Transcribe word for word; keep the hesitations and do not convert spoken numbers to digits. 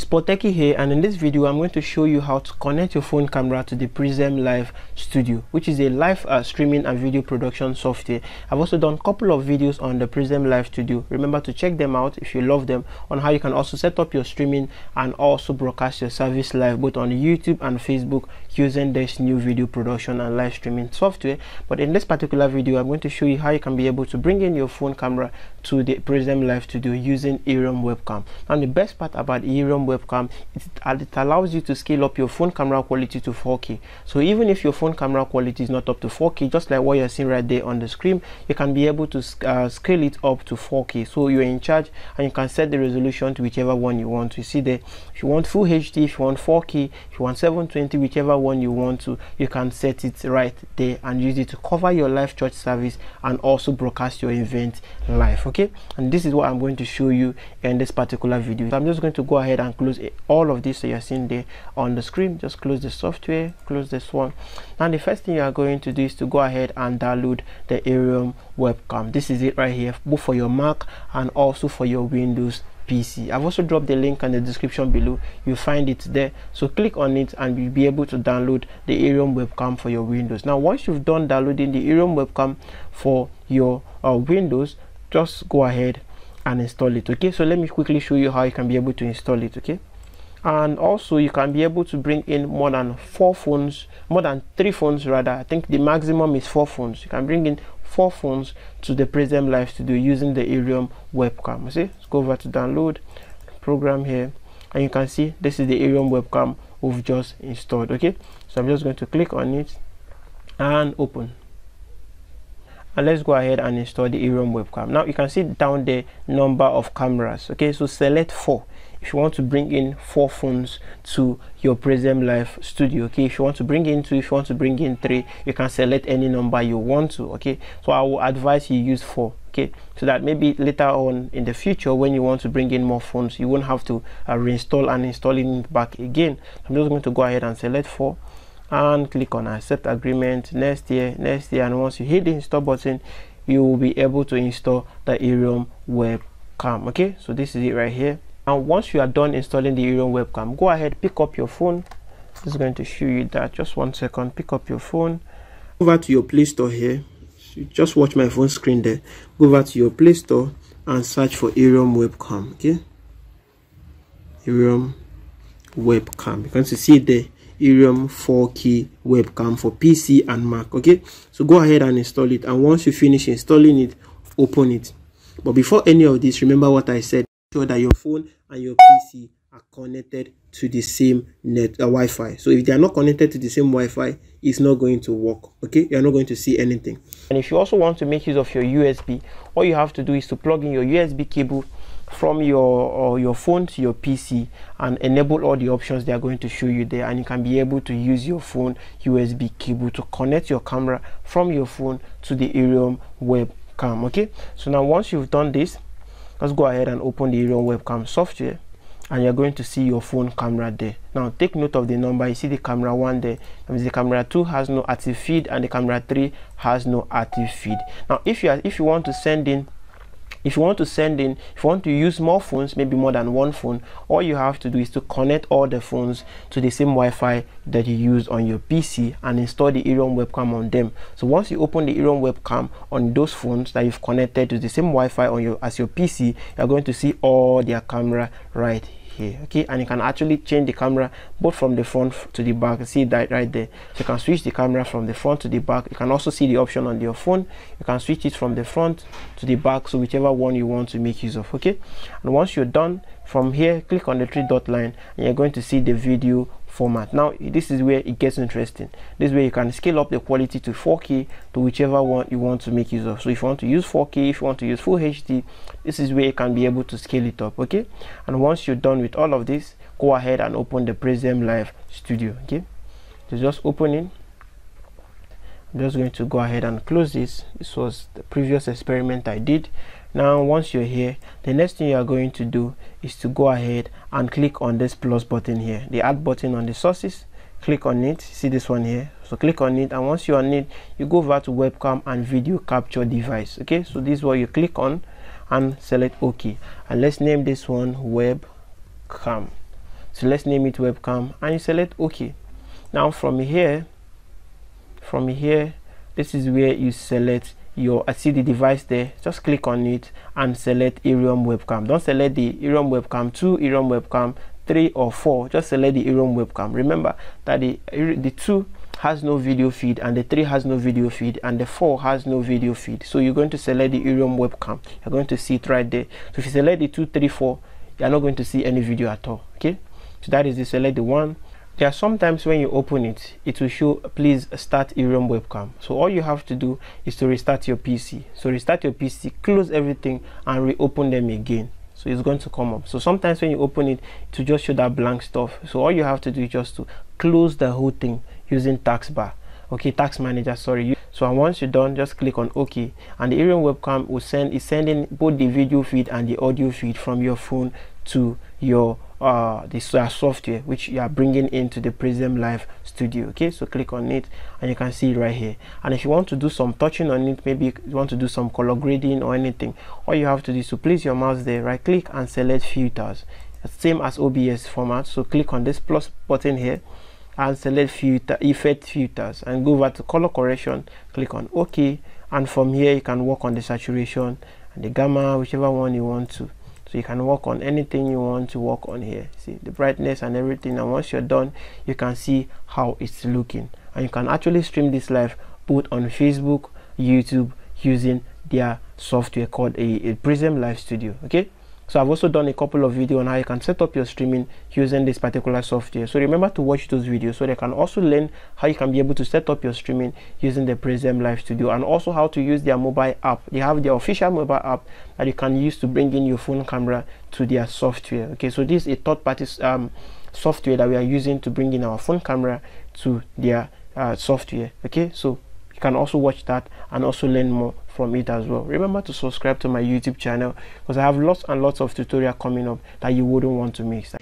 It's Porteki here, and in this video I'm going to show you how to connect your phone camera to the Prism Live Studio, which is a live uh, streaming and video production software. I've also done a couple of videos on the Prism Live Studio. Remember to check them out if you love them, on how you can also set up your streaming and also broadcast your service live both on YouTube and Facebook using this new video production and live streaming software. But in this particular video I'm going to show you how you can be able to bring in your phone camera to the Prism Live Studio using Iriun webcam. And the best part about Iriun webcam, it, it allows you to scale up your phone camera quality to four K. So even if your phone camera quality is not up to four K, just like what you're seeing right there on the screen, you can be able to uh, scale it up to four K. So you're in charge, and you can set the resolution to whichever one you want. You see there, if you want full H D, if you want four K, if you want seven twenty, whichever one you want to, you can set it right there and use it to cover your live church service and also broadcast your event live. Okay, and this is what I'm going to show you in this particular video. So I'm just going to go ahead and close it, all of this so you're seeing there on the screen. Just close the software, close this one, and the first thing you are going to do is to go ahead and download the Iriun webcam. This is it right here, both for your Mac and also for your Windows P C. I've also dropped the link in the description below. You'll find it there, so click on it and you'll be able to download the Iriun webcam for your Windows. Now once you've done downloading the Iriun webcam for your uh, Windows, just go ahead and install it. Okay, so let me quickly show you how you can be able to install it. Okay, and also you can be able to bring in more than four phones more than three phones rather. I think the maximum is four phones. You can bring in four phones to the Prism Live Studio using the Iriun webcam. You see, let's go over to download program here, and you can see this is the Iriun webcam we've just installed. Okay, so I'm just going to click on it and open. And let's go ahead and install the Iriun webcam. Now you can see down the number of cameras. Okay, so select four if you want to bring in four phones to your Prism Live Studio. Okay, if you want to bring in two, if you want to bring in three, you can select any number you want to. Okay, so I will advise you use four. Okay, so that maybe later on in the future when you want to bring in more phones, you won't have to uh, reinstall and installing it back again. I'm just going to go ahead and select four and click on accept agreement, next year, next year, and once you hit the install button, you will be able to install the Iriun webcam. Okay, so this is it right here. And once you are done installing the Iriun webcam, go ahead, pick up your phone. This is going to show you that. Just one second. Pick up your phone, go over to your Play Store here. You just watch my phone screen there. Go over to your Play Store and search for Iriun webcam. Okay, Iriun webcam. You can see there, Iriun four K webcam for P C and Mac. Okay, so go ahead and install it, and once you finish installing it, open it. But before any of this, remember what I said, sure that your phone and your P C are connected to the same net uh, Wi-Fi. So if they are not connected to the same Wi-Fi, it's not going to work. Okay, you're not going to see anything. And if you also want to make use of your U S B, all you have to do is to plug in your U S B cable from your or your phone to your P C and enable all the options they are going to show you there, and you can be able to use your phone U S B cable to connect your camera from your phone to the Iriun webcam. Okay, so now once you've done this, let's go ahead and open the Iriun webcam software, and you're going to see your phone camera there. Now take note of the number. You see the camera one there, that means the camera two has no active feed and the camera three has no active feed. Now if you are if you want to send in If you want to send in, if you want to use more phones, maybe more than one phone, all you have to do is to connect all the phones to the same Wi-Fi that you use on your P C and install the Iriun webcam on them. So once you open the Iriun webcam on those phones that you've connected to the same Wi-Fi on your as your P C, you're going to see all their camera right here. Okay, and you can actually change the camera both from the front to the back. See that right there, so you can switch the camera from the front to the back. You can also see the option on your phone, you can switch it from the front to the back, so whichever one you want to make use of. Okay, and once you're done, from here click on the three dot line and you're going to see the video format. Now this is where it gets interesting. This way you can scale up the quality to four K to whichever one you want to make use of. So if you want to use four K, if you want to use full H D, this is where you can be able to scale it up. Okay, and once you're done with all of this, go ahead and open the Prism Live Studio. Okay, so just open it. I'm just going to go ahead and close this. This was the previous experiment I did. Now once you're here, the next thing you are going to do is to go ahead and click on this plus button here, the add button on the sources. Click on it. See this one here, so click on it, and once you're on it, you go over to webcam and video capture device. Okay, so this is what you click on and select OK, and let's name this one webcam. So let's name it webcam, and you select OK. Now from here, from here, this is where you select your, I see the device there, just click on it and select Iriun webcam. Don't select the Iriun webcam two, Iriun webcam three or four, just select the Iriun webcam. Remember that the, the two has no video feed, and the three has no video feed, and the four has no video feed. So you're going to select the Iriun webcam. You're going to see it right there. So if you select the two, three, four, you're not going to see any video at all. Okay, so that is the select the one. There are sometimes when you open it, it will show please start Iriun webcam. So all you have to do is to restart your P C. So restart your P C, close everything and reopen them again. So it's going to come up. So sometimes when you open it, it will just show that blank stuff. So all you have to do is just to close the whole thing using tax bar. Okay, tax manager, sorry. So and once you're done, just click on OK, and the Iriun webcam will send is sending both the video feed and the audio feed from your phone to your uh this uh, software which you are bringing into the Prism Live Studio. Okay, so click on it and you can see it right here. And if you want to do some touching on it, maybe you want to do some color grading or anything, all you have to do is to place your mouse there, right click and select filters, same as O B S format. So click on this plus button here and select filter effect filters and go over to color correction, click on OK, and from here you can work on the saturation and the gamma, whichever one you want to. So you can work on anything you want to work on here, see the brightness and everything. And once you're done, you can see how it's looking, and you can actually stream this live both on Facebook, YouTube using their software called a, a Prism Live Studio. Okay, so I've also done a couple of videos on how you can set up your streaming using this particular software. So remember to watch those videos so they can also learn how you can be able to set up your streaming using the Prism Live Studio, and also how to use their mobile app. They have their official mobile app that you can use to bring in your phone camera to their software. Okay, so this is a third party um, software that we are using to bring in our phone camera to their uh, software. Okay, so you can also watch that and also learn more from it as well. Remember to subscribe to my YouTube channel because I have lots and lots of tutorial coming up that you wouldn't want to miss.